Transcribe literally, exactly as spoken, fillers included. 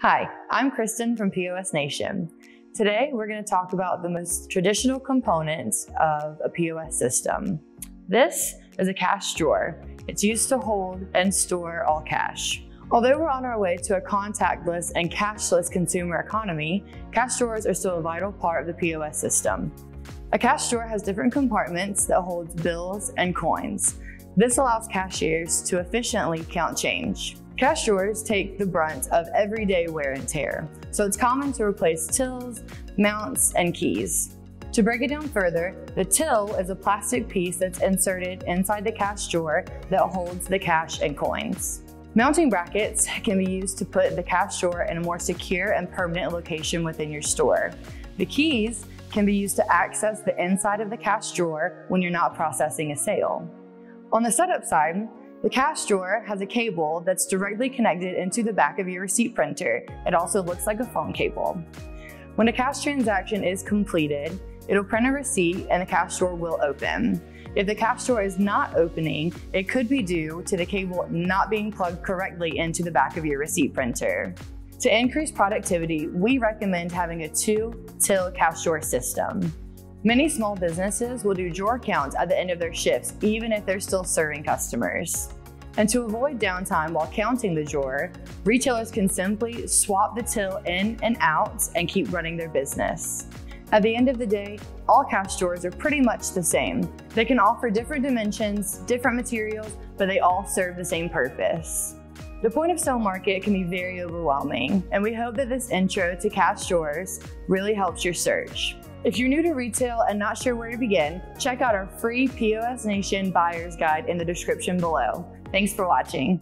Hi, I'm Kristin from P O S Nation. Today, we're going to talk about the most traditional components of a P O S system. This is a cash drawer. It's used to hold and store all cash. Although we're on our way to a contactless and cashless consumer economy, cash drawers are still a vital part of the P O S system. A cash drawer has different compartments that holds bills and coins. This allows cashiers to efficiently count change. Cash drawers take the brunt of everyday wear and tear, so it's common to replace tills, mounts, and keys. To break it down further, the till is a plastic piece that's inserted inside the cash drawer that holds the cash and coins. Mounting brackets can be used to put the cash drawer in a more secure and permanent location within your store. The keys can be used to access the inside of the cash drawer when you're not processing a sale. On the setup side, the cash drawer has a cable that's directly connected into the back of your receipt printer. It also looks like a phone cable. When a cash transaction is completed, it'll print a receipt and the cash drawer will open. If the cash drawer is not opening, it could be due to the cable not being plugged correctly into the back of your receipt printer. To increase productivity, we recommend having a two-till cash drawer system. Many small businesses will do drawer counts at the end of their shifts, even if they're still serving customers. And to avoid downtime while counting the drawer, retailers can simply swap the till in and out and keep running their business. At the end of the day, all cash drawers are pretty much the same. They can offer different dimensions, different materials, but they all serve the same purpose. The point of sale market can be very overwhelming, and we hope that this intro to cash drawers really helps your search. If you're new to retail and not sure where to begin, check out our free P O S Nation Buyer's Guide in the description below. Thanks for watching.